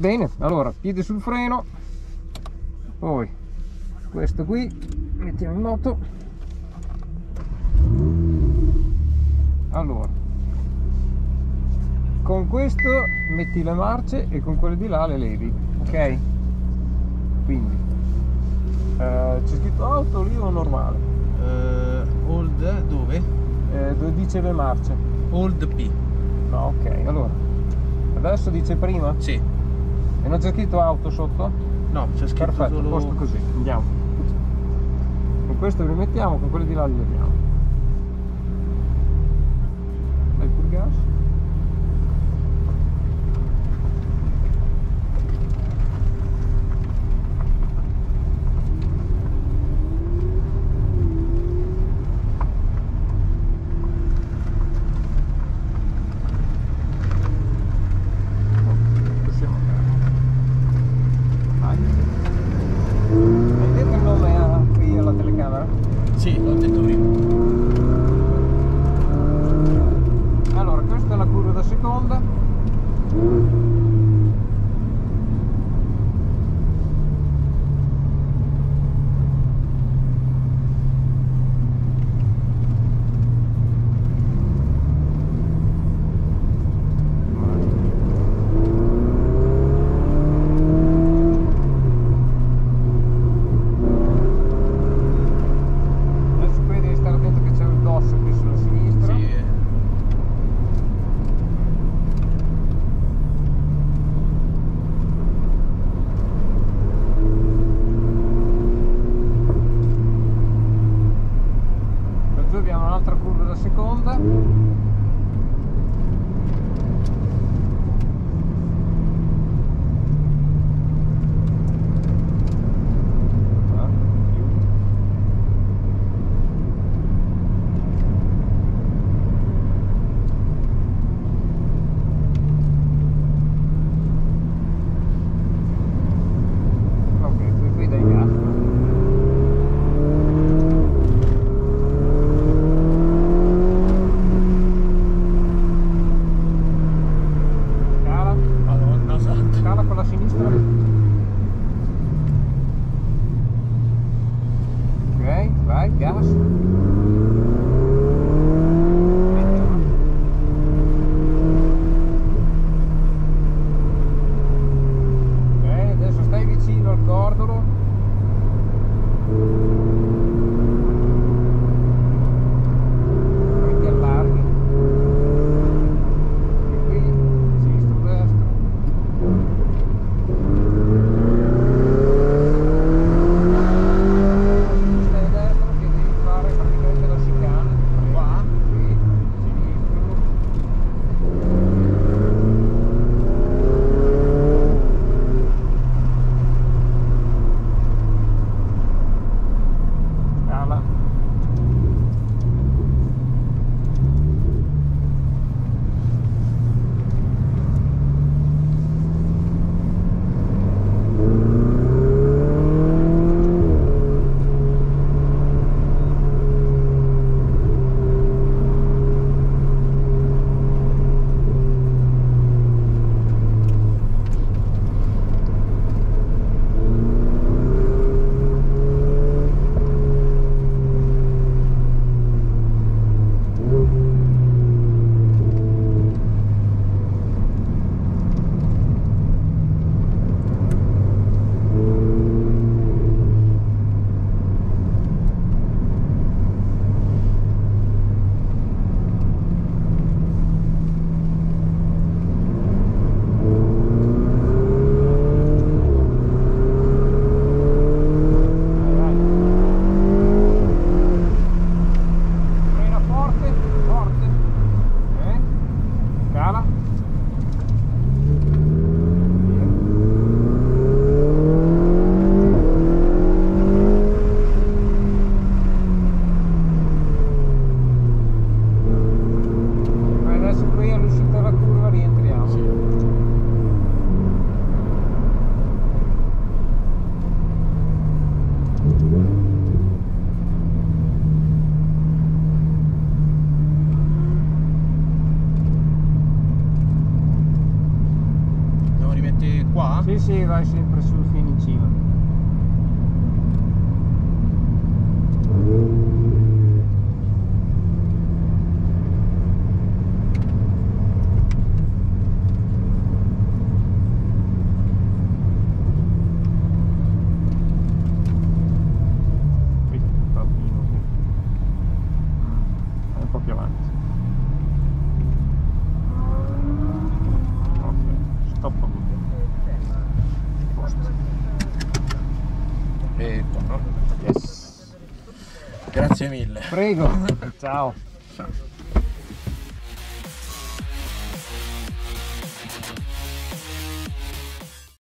Bene, allora piede sul freno, poi questo qui mettiamo in moto. Allora con questo metti le marce e con quelle di là le levi, ok? Quindi c'è scritto auto lì o normale? Hold dove? Dove dice le marce? Hold P. No, ok, allora adesso dice prima? Sì. E non c'è scritto auto sotto? No, c'è scritto. Perfetto, solo... posto così, andiamo. Con questo lo mettiamo, con quelli di là li leviamo. Dai pur gas. qua? Sì, vai sempre su fino in cima. Qui, bambino, qui. È un po' più avanti. Ok, stop. Yes. Grazie mille. Prego. Ciao. Ciao.